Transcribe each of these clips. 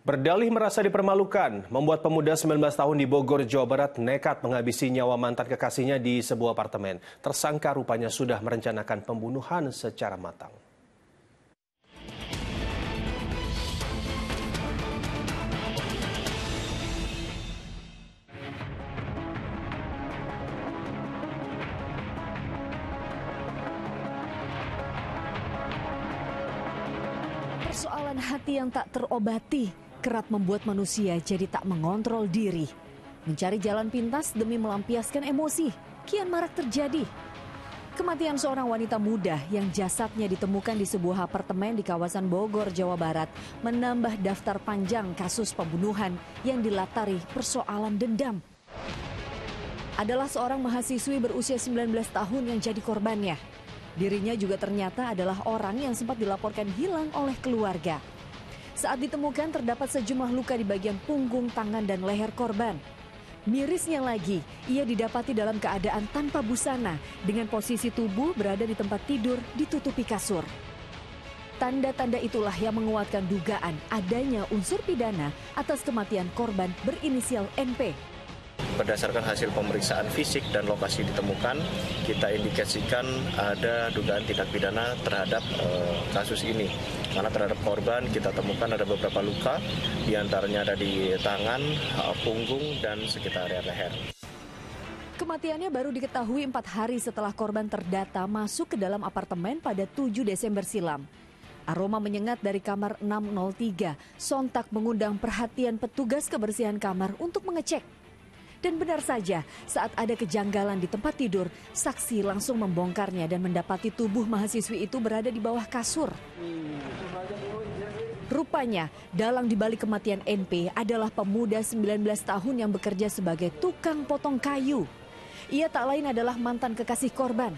Berdalih merasa dipermalukan, membuat pemuda 19 tahun di Bogor, Jawa Barat nekat menghabisi nyawa mantan kekasihnya di sebuah apartemen. Tersangka rupanya sudah merencanakan pembunuhan secara matang. Persoalan hati yang tak terobati kerap membuat manusia jadi tak mengontrol diri. Mencari jalan pintas demi melampiaskan emosi kian marak terjadi. Kematian seorang wanita muda yang jasadnya ditemukan di sebuah apartemen di kawasan Bogor, Jawa Barat menambah daftar panjang kasus pembunuhan yang dilatari persoalan dendam. Adalah seorang mahasiswi berusia 19 tahun yang jadi korbannya. Dirinya juga ternyata adalah orang yang sempat dilaporkan hilang oleh keluarga. Saat ditemukan terdapat sejumlah luka di bagian punggung, tangan, dan leher korban. Mirisnya lagi, ia didapati dalam keadaan tanpa busana dengan posisi tubuh berada di tempat tidur ditutupi kasur. Tanda-tanda itulah yang menguatkan dugaan adanya unsur pidana atas kematian korban berinisial NP. Berdasarkan hasil pemeriksaan fisik dan lokasi ditemukan, kita indikasikan ada dugaan tindak pidana terhadap kasus ini. Karena terhadap korban kita temukan ada beberapa luka, diantaranya ada di tangan, punggung, dan sekitar area leher. Kematiannya baru diketahui 4 hari setelah korban terdata masuk ke dalam apartemen pada 7 Desember silam. Aroma menyengat dari kamar 603 sontak mengundang perhatian petugas kebersihan kamar untuk mengecek. Dan benar saja, saat ada kejanggalan di tempat tidur, saksi langsung membongkarnya dan mendapati tubuh mahasiswi itu berada di bawah kasur. Rupanya, dalang dibalik kematian NP adalah pemuda 19 tahun yang bekerja sebagai tukang potong kayu. Ia tak lain adalah mantan kekasih korban.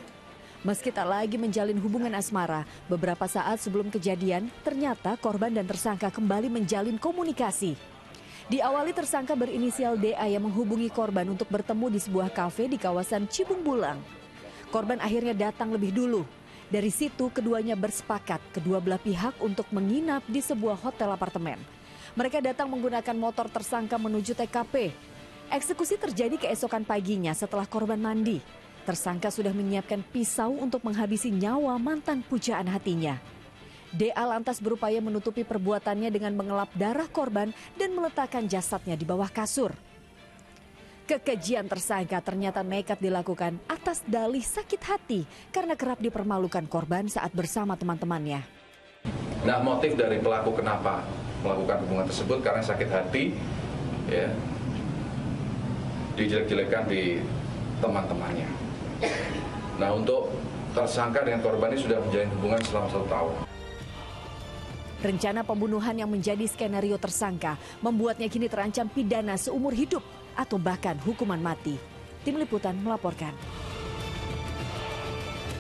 Meski tak lagi menjalin hubungan asmara, beberapa saat sebelum kejadian, ternyata korban dan tersangka kembali menjalin komunikasi. Diawali tersangka berinisial DA yang menghubungi korban untuk bertemu di sebuah kafe di kawasan Cibung Bulang. Korban akhirnya datang lebih dulu. Dari situ keduanya bersepakat kedua belah pihak untuk menginap di sebuah hotel apartemen. Mereka datang menggunakan motor tersangka menuju TKP. Eksekusi terjadi keesokan paginya setelah korban mandi. Tersangka sudah menyiapkan pisau untuk menghabisi nyawa mantan pujaan hatinya. DA lantas berupaya menutupi perbuatannya dengan mengelap darah korban dan meletakkan jasadnya di bawah kasur. Kekejian tersangka ternyata nekat dilakukan atas dalih sakit hati karena kerap dipermalukan korban saat bersama teman-temannya. Nah, motif dari pelaku kenapa melakukan hubungan tersebut karena sakit hati, ya, dijelek-jelekan di teman-temannya. Nah, untuk tersangka dengan korban ini sudah menjalin hubungan selama 1 tahun. Rencana pembunuhan yang menjadi skenario tersangka membuatnya kini terancam pidana seumur hidup atau bahkan hukuman mati. Tim Liputan melaporkan.